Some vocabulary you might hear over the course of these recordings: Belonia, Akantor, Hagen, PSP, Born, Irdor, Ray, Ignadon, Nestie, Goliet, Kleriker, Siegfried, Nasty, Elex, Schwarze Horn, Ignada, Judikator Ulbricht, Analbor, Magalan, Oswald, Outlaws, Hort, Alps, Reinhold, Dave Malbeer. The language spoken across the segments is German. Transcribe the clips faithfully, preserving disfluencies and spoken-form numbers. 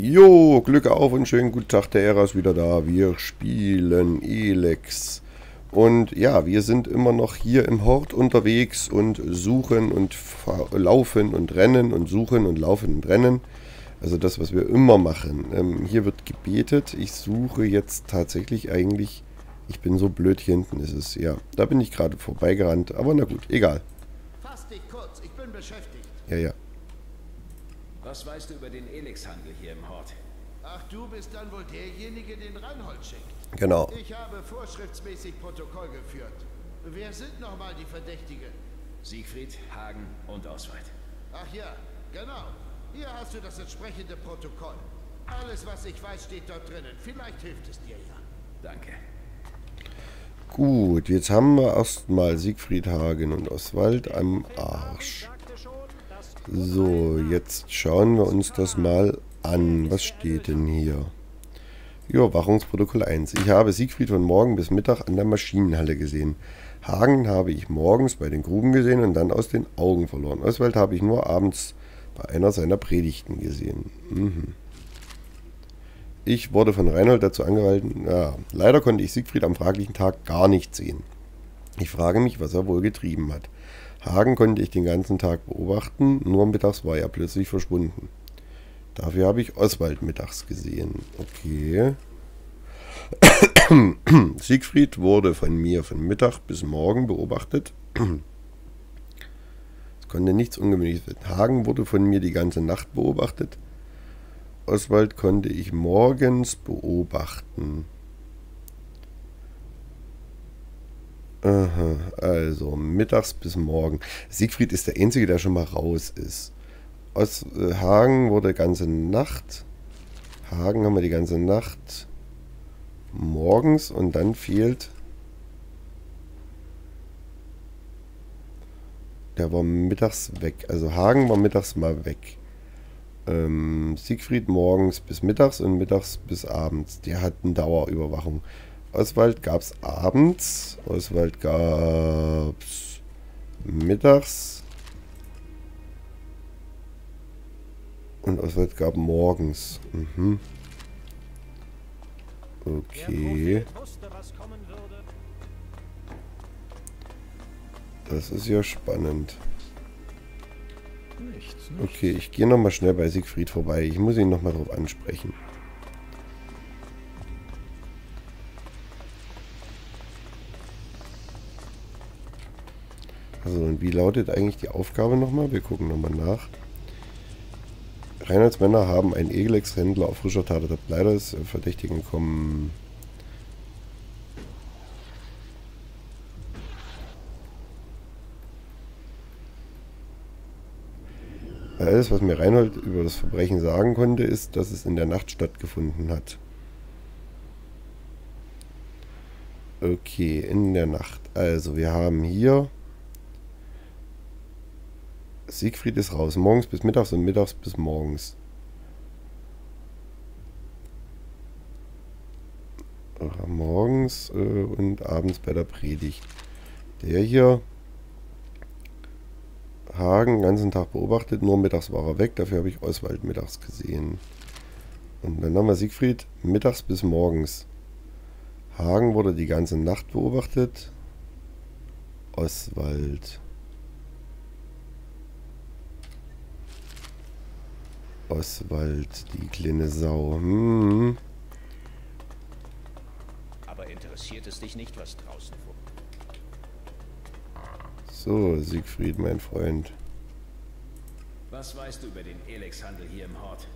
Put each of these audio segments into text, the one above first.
Jo, Glück auf und schönen guten Tag, der Ära ist wieder da. Wir spielen Elex. Und ja, wir sind immer noch hier im Hort unterwegs und suchen und laufen und rennen und suchen und laufen und rennen. Also das, was wir immer machen. Ähm, hier wird gebetet. Ich suche jetzt tatsächlich eigentlich... Ich bin so blöd, hier hinten ist es. Ja, da bin ich gerade vorbeigerannt. Aber na gut, egal. Fass dich kurz, ich bin beschäftigt. Ja, ja. Was weißt du über den Elix-Handel hier im Hort? Ach, du bist dann wohl derjenige, den Reinhold schickt. Genau. Ich habe vorschriftsmäßig Protokoll geführt. Wer sind nochmal die Verdächtigen? Siegfried, Hagen und Oswald. Ach ja, genau. Hier hast du das entsprechende Protokoll. Alles, was ich weiß, steht dort drinnen. Vielleicht hilft es dir ja. Danke. Gut, jetzt haben wir erstmal Siegfried, Hagen und Oswald am Arsch. So, jetzt schauen wir uns das mal an. Was steht denn hier? Überwachungsprotokoll eins. Ich habe Siegfried von morgen bis Mittag an der Maschinenhalle gesehen. Hagen habe ich morgens bei den Gruben gesehen und dann aus den Augen verloren. Oswald habe ich nur abends bei einer seiner Predigten gesehen. Mhm. Ich wurde von Reinhold dazu angehalten. Ja, leider konnte ich Siegfried am fraglichen Tag gar nicht sehen. Ich frage mich, was er wohl getrieben hat. Hagen konnte ich den ganzen Tag beobachten, nur mittags war er plötzlich verschwunden. Dafür habe ich Oswald mittags gesehen. Okay. Siegfried wurde von mir von Mittag bis morgen beobachtet. Es konnte nichts Ungewöhnliches werden. Hagen wurde von mir die ganze Nacht beobachtet. Oswald konnte ich morgens beobachten. Aha, also mittags bis morgen. Siegfried ist der Einzige, der schon mal raus ist. Aus äh, Hagen wurde ganze Nacht. Hagen haben wir die ganze Nacht. Morgens und dann fehlt. Der war mittags weg. Also Hagen war mittags mal weg. Ähm, Siegfried morgens bis mittags und mittags bis abends. Der hat eine Dauerüberwachung. Oswald gab es abends, Oswald gab es mittags und Oswald gab morgens. Mhm. Okay. Das ist ja spannend. Okay, ich gehe nochmal schnell bei Siegfried vorbei. Ich muss ihn nochmal drauf ansprechen. Also, und wie lautet eigentlich die Aufgabe nochmal? Wir gucken nochmal nach. Reinholds Männer haben einen Elex-Händler auf frischer Tat ertappt. Leider ist äh, Verdächtigen kommen. Alles, was mir Reinhold über das Verbrechen sagen konnte, ist, dass es in der Nacht stattgefunden hat. Okay, in der Nacht. Also, wir haben hier... Siegfried ist raus. Morgens bis mittags und mittags bis morgens. Ach, morgens äh, und abends bei der Predigt. Der hier. Hagen den ganzen Tag beobachtet. Nur mittags war er weg. Dafür habe ich Oswald mittags gesehen. Und dann haben wir Siegfried mittags bis morgens. Hagen wurde die ganze Nacht beobachtet. Oswald. Oswald, die kleine Sau. Hm. Aber interessiert es dich nicht, was draußen vor? So, Siegfried, mein Freund. Was weißt du über den Elex-Handel hier im Hort?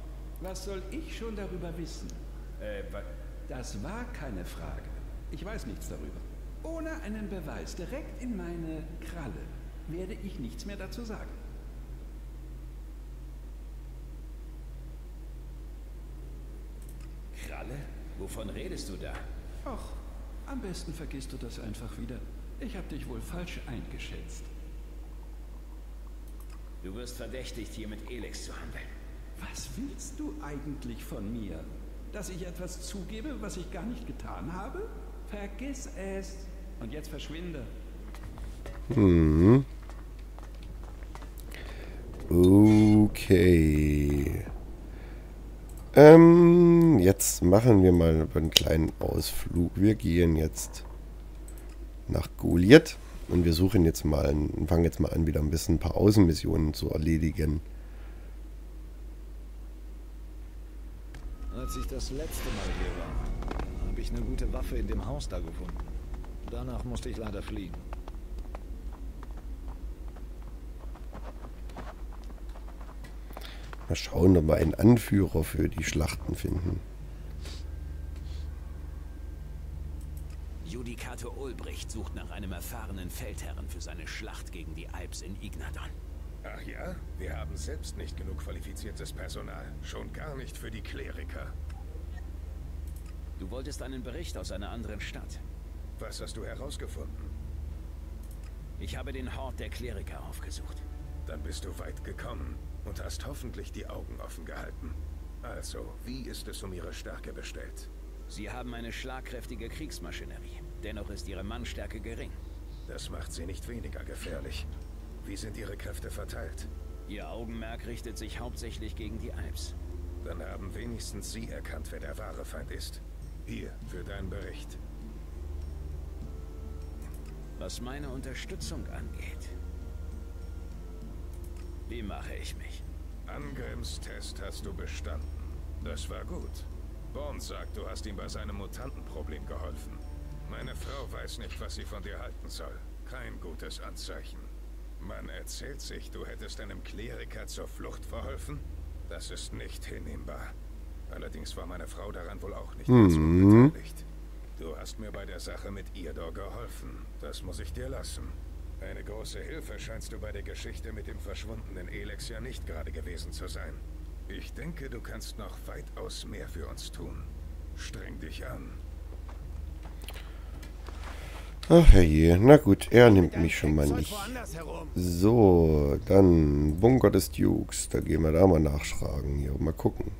Was soll ich schon darüber wissen? Äh, was? Das war keine Frage. Ich weiß nichts darüber. Ohne einen Beweis direkt in meine Kralle werde ich nichts mehr dazu sagen. Wovon redest du da? Och, am besten vergisst du das einfach wieder. Ich habe dich wohl falsch eingeschätzt. Du wirst verdächtigt, hier mit Elex zu handeln. Was willst du eigentlich von mir? Dass ich etwas zugebe, was ich gar nicht getan habe? Vergiss es. Und jetzt verschwinde. Hm. Okay. Ähm, jetzt machen wir mal einen kleinen Ausflug. Wir gehen jetzt nach Goliet und wir suchen jetzt mal und fangen jetzt mal an, wieder ein bisschen ein paar Außenmissionen zu erledigen. Als ich das letzte Mal hier war, habe ich eine gute Waffe in dem Haus da gefunden. Danach musste ich leider fliehen. Mal schauen, ob wir einen Anführer für die Schlachten finden. Judikator Ulbricht sucht nach einem erfahrenen Feldherren für seine Schlacht gegen die Alps in Ignadon. Ach ja? Wir haben selbst nicht genug qualifiziertes Personal. Schon gar nicht für die Kleriker. Du wolltest einen Bericht aus einer anderen Stadt. Was hast du herausgefunden? Ich habe den Hort der Kleriker aufgesucht. Dann bist du weit gekommen. Und hast hoffentlich die Augen offen gehalten. Also, wie ist es um ihre Stärke bestellt? Sie haben eine schlagkräftige Kriegsmaschinerie. Dennoch ist ihre Mannstärke gering. Das macht sie nicht weniger gefährlich. Wie sind ihre Kräfte verteilt? Ihr Augenmerk richtet sich hauptsächlich gegen die Alps. Dann haben wenigstens Sie erkannt, wer der wahre Feind ist. Hier, für deinen Bericht. Was meine Unterstützung angeht... Wie mache ich mich? Angriffstest hast du bestanden. Das war gut. Born sagt, du hast ihm bei seinem Mutantenproblem geholfen. Meine Frau weiß nicht, was sie von dir halten soll. Kein gutes Anzeichen. Man erzählt sich, du hättest einem Kleriker zur Flucht verholfen? Das ist nicht hinnehmbar. Allerdings war meine Frau daran wohl auch nicht ganz unbeteiligt. Du hast mir bei der Sache mit Irdor geholfen. Das muss ich dir lassen. Eine große Hilfe scheinst du bei der Geschichte mit dem verschwundenen Elex ja nicht gerade gewesen zu sein. Ich denke, du kannst noch weitaus mehr für uns tun. Streng dich an. Ach herrje, na gut, er nimmt mich schon mal nicht. So, dann Bunker des Dukes. Da gehen wir da mal nachschlagen. Hier, mal gucken.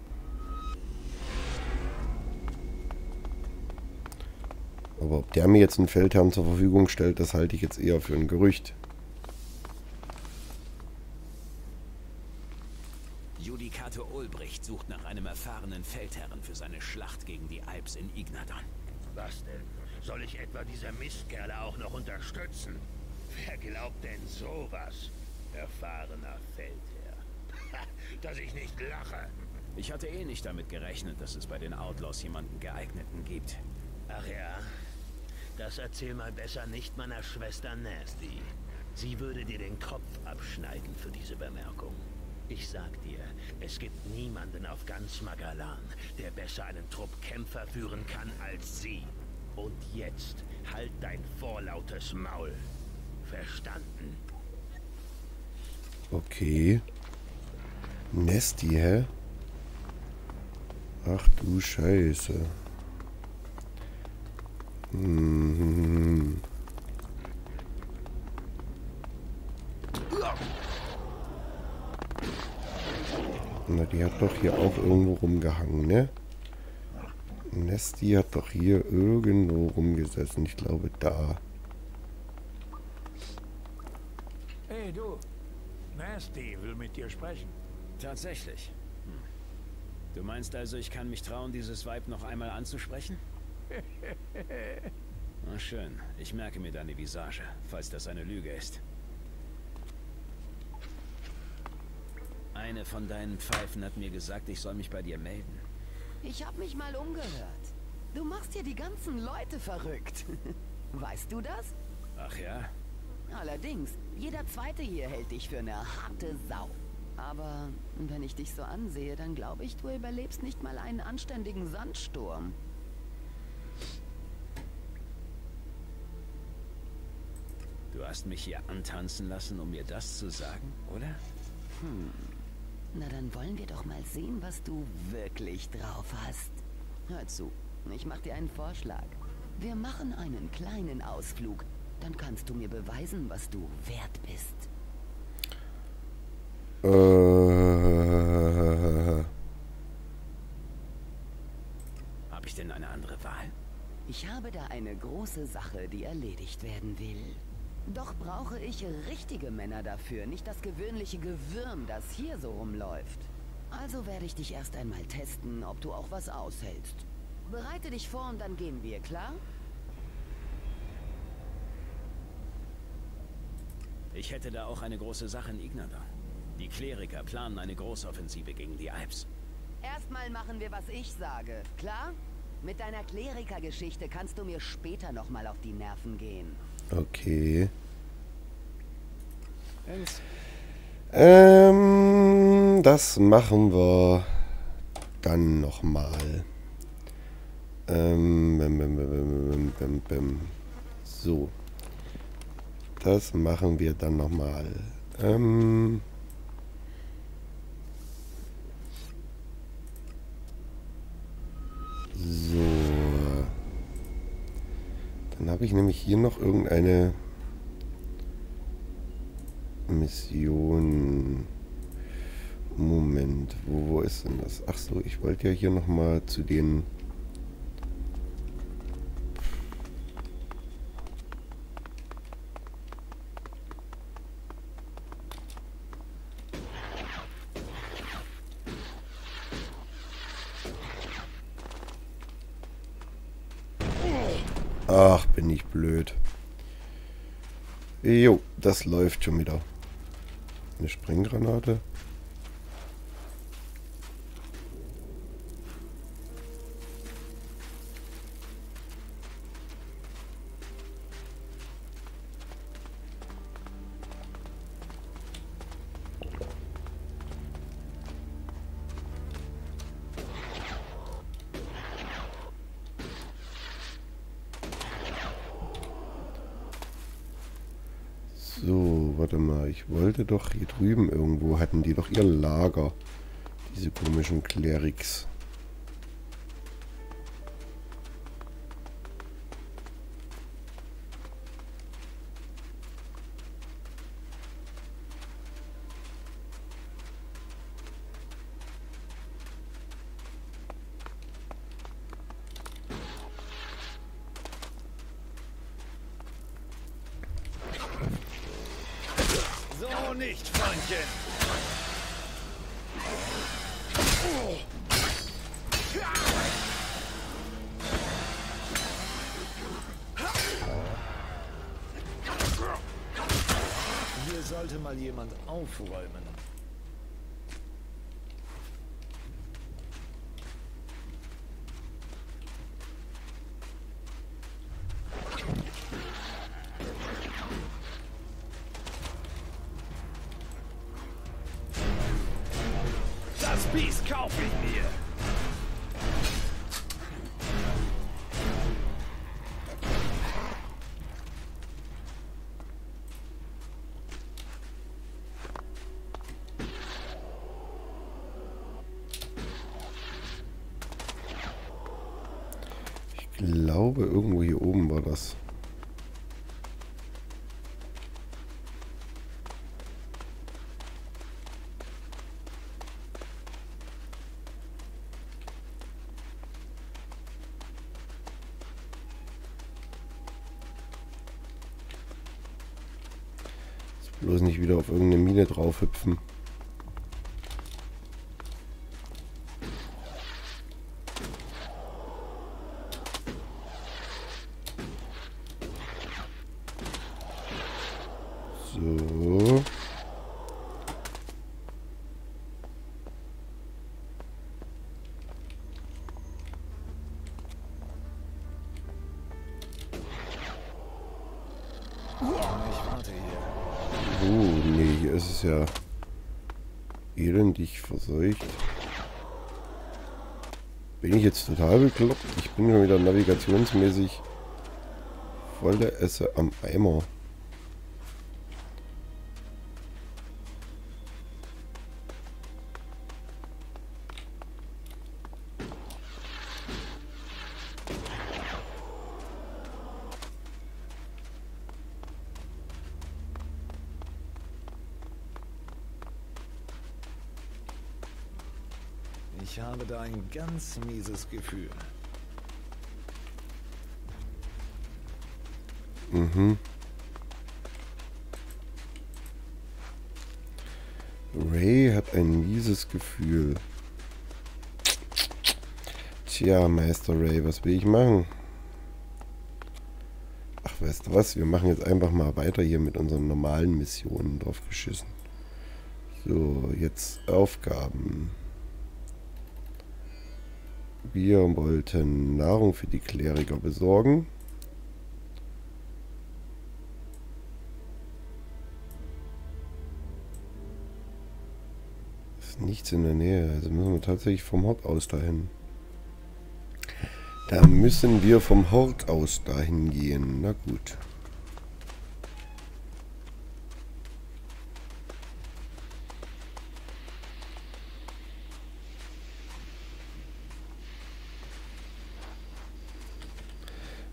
Aber ob der mir jetzt einen Feldherrn zur Verfügung stellt, das halte ich jetzt eher für ein Gerücht. Judikator Ulbricht sucht nach einem erfahrenen Feldherrn für seine Schlacht gegen die Alps in Ignadon. Was denn? Soll ich etwa diese Mistkerle auch noch unterstützen? Wer glaubt denn sowas? Erfahrener Feldherr. Dass ich nicht lache. Ich hatte eh nicht damit gerechnet, dass es bei den Outlaws jemanden geeigneten gibt. Ach ja. Das erzähl mal besser nicht meiner Schwester Nasty. Sie würde dir den Kopf abschneiden für diese Bemerkung. Ich sag dir, es gibt niemanden auf ganz Magalan, der besser einen Trupp Kämpfer führen kann als sie. Und jetzt halt dein vorlautes Maul. Verstanden? Okay. Nasty, hä? Ach du Scheiße. Na, die hat doch hier auch irgendwo rumgehangen, ne? Nestie hat doch hier irgendwo rumgesessen. Ich glaube, da. Hey, du. Nestie will mit dir sprechen. Tatsächlich. Hm. Du meinst also, ich kann mich trauen, dieses Weib noch einmal anzusprechen? Na schön, ich merke mir deine Visage, falls das eine Lüge ist. Eine von deinen Pfeifen hat mir gesagt, ich soll mich bei dir melden. Ich habe mich mal umgehört. Du machst hier die ganzen Leute verrückt. Weißt du das? Ach ja? Allerdings, jeder Zweite hier hält dich für eine harte Sau. Aber wenn ich dich so ansehe, dann glaube ich, du überlebst nicht mal einen anständigen Sandsturm. Du hast mich hier antanzen lassen, um mir das zu sagen, oder? Hm. Na dann wollen wir doch mal sehen, was du wirklich drauf hast. Hör zu, ich mach dir einen Vorschlag. Wir machen einen kleinen Ausflug. Dann kannst du mir beweisen, was du wert bist. Äh. Hab ich denn eine andere Wahl? Ich habe da eine große Sache, die erledigt werden will. Doch brauche ich richtige Männer dafür, nicht das gewöhnliche Gewürm, das hier so rumläuft. Also werde ich dich erst einmal testen, ob du auch was aushältst. Bereite dich vor und dann gehen wir, klar? Ich hätte da auch eine große Sache in Ignada. Die Kleriker planen eine Großoffensive gegen die Alps. Erstmal machen wir, was ich sage, klar? Mit deiner Kleriker-Geschichte kannst du mir später nochmal auf die Nerven gehen. Okay. Ähm, das machen wir dann nochmal. Ähm, bim, bim, bim, bim, bim. So. Das machen wir dann nochmal. Ähm. So. Dann habe ich nämlich hier noch irgendeine Mission. Moment, wo, wo ist denn das? Ach so, ich wollte ja hier nochmal zu den... Ach, bin ich blöd. Jo, das läuft schon wieder. Eine Sprenggranate. So, warte mal, ich wollte doch hier drüben irgendwo, hatten die doch ihr Lager, diese komischen Kleriks. Nicht, Freundchen. Hier sollte mal jemand aufräumen. Biest kaufe ich mir. Ich glaube, irgendwo hier oben war das. Bloß nicht wieder auf irgendeine Mine drauf hüpfen. So. Ich warte hier. Oh, nee, hier ist es ja elendig verseucht. Bin ich jetzt total bekloppt? Ich bin schon wieder navigationsmäßig voll der Esse am Eimer. Ich habe da ein ganz mieses Gefühl. Mhm. Ray hat ein mieses Gefühl. Tja, Meister Ray, was will ich machen? Ach, weißt du was? Wir machen jetzt einfach mal weiter hier mit unseren normalen Missionen drauf geschissen. So, jetzt Aufgaben. Wir wollten Nahrung für die Kleriker besorgen. Ist nichts in der Nähe, also müssen wir tatsächlich vom Hort aus dahin. Da müssen wir vom Hort aus dahin gehen. Na gut.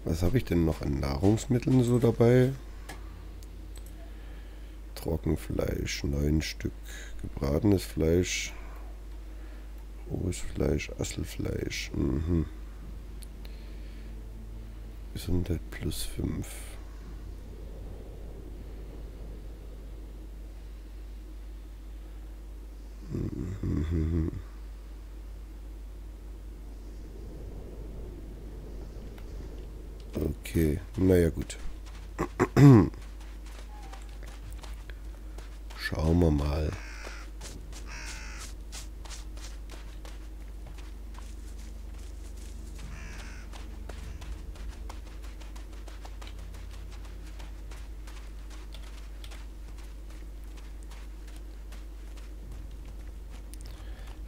Was habe ich denn noch an Nahrungsmitteln so dabei? Trockenfleisch, neun Stück. Gebratenes Fleisch. Rohes Fleisch, Asselfleisch. Mhm. Gesundheit plus fünf. Mhm. Okay, naja gut. Schauen wir mal.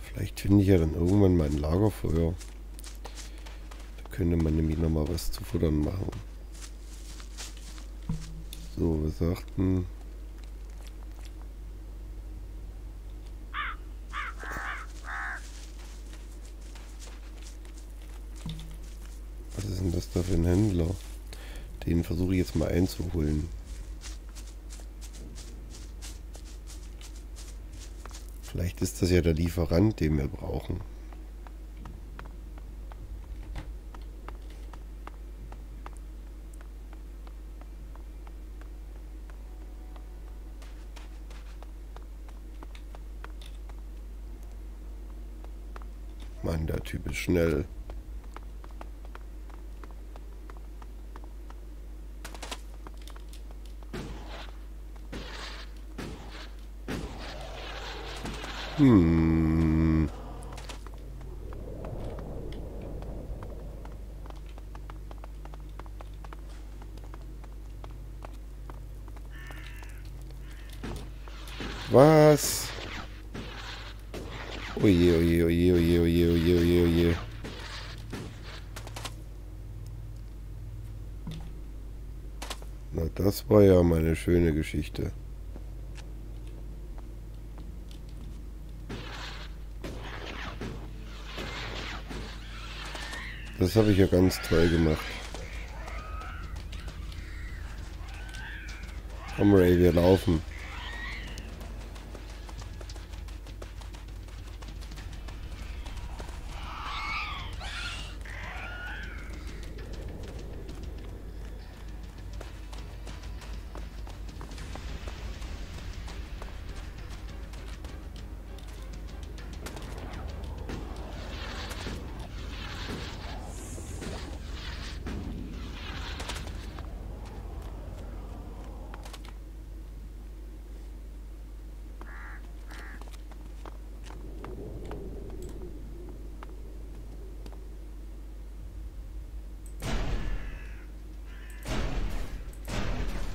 Vielleicht finde ich ja dann irgendwann mal ein Lagerfeuer. Könnte man nämlich noch mal was zu futtern machen. So, wir sagten... Was ist denn das da für ein Händler? Den versuche ich jetzt mal einzuholen. Vielleicht ist das ja der Lieferant, den wir brauchen. Mann, der Typ ist schnell. Hm. Was? Oje, oje, oje, oje, oje, oje, oje, oje. Na, das war ja mal eine schöne Geschichte. Das habe ich ja ganz toll gemacht. Komm Ray, wir laufen.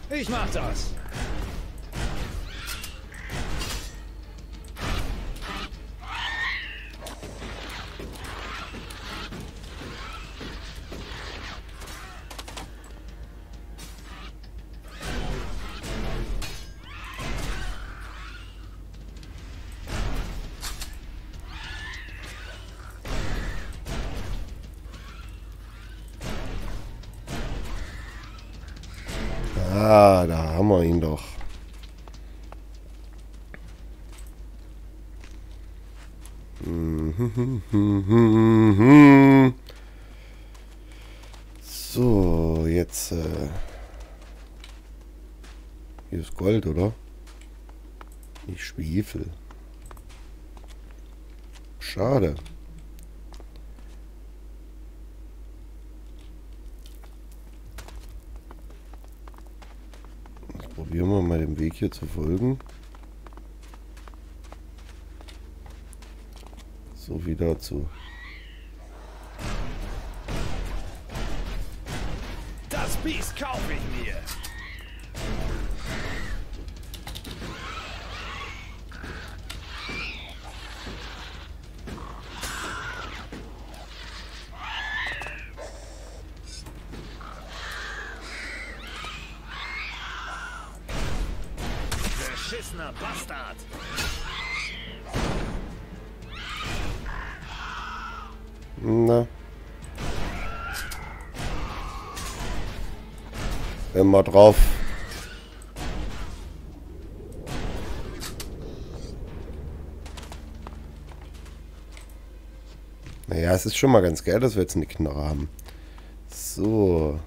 Ich mach das! Ah, da haben wir ihn doch. So, jetzt... Äh, hier ist Gold, oder? Nicht Schwefel. Schade. Jetzt probieren wir mal den Weg hier zu folgen. So wie dazu. Das Biest kaufe ich mir. Beschissener Bastard. Na. Immer drauf. Naja, es ist schon mal ganz geil, dass wir jetzt eine Knarre haben. So.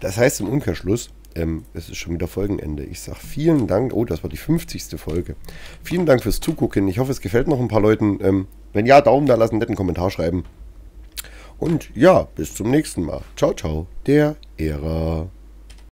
Das heißt im Umkehrschluss, ähm, es ist schon wieder Folgenende. Ich sage vielen Dank. Oh, das war die fünfzigste Folge. Vielen Dank fürs Zugucken. Ich hoffe, es gefällt noch ein paar Leuten. Ähm, wenn ja, Daumen da lassen, netten Kommentar schreiben. Und ja, bis zum nächsten Mal. Ciao, ciao. Der Ära.